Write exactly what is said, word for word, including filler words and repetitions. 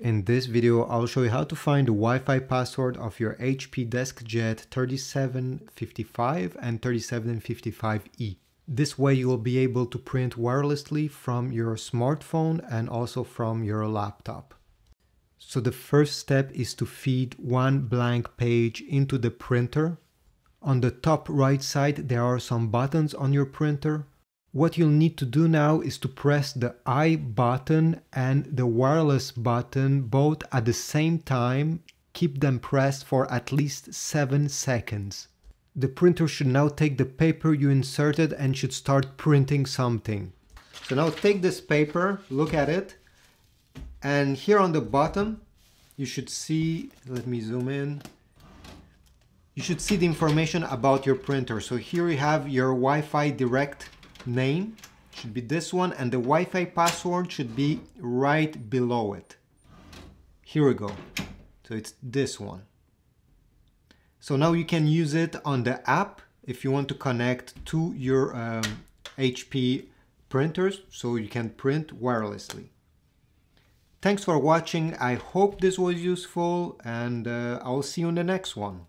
In this video, I'll show you how to find the Wi-Fi password of your H P DeskJet thirty-seven fifty-five and thirty-seven fifty-five E. This way you will be able to print wirelessly from your smartphone and also from your laptop. So the first step is to feed one blank page into the printer. On the top right side, there are some buttons on your printer. What you'll need to do now is to press the I button and the wireless button both at the same time. Keep them pressed for at least seven seconds. The printer should now take the paper you inserted and should start printing something. So now take this paper, look at it, and here on the bottom you should see, let me zoom in, you should see the information about your printer. So here you have your Wi-Fi direct name, should be this one, and the Wi-Fi password should be right below it. Here we go. So it's this one. So now you can use it on the app if you want to connect to your um, H P printers, so you can print wirelessly. Thanks for watching. I hope this was useful, and uh, I'll see you in the next one.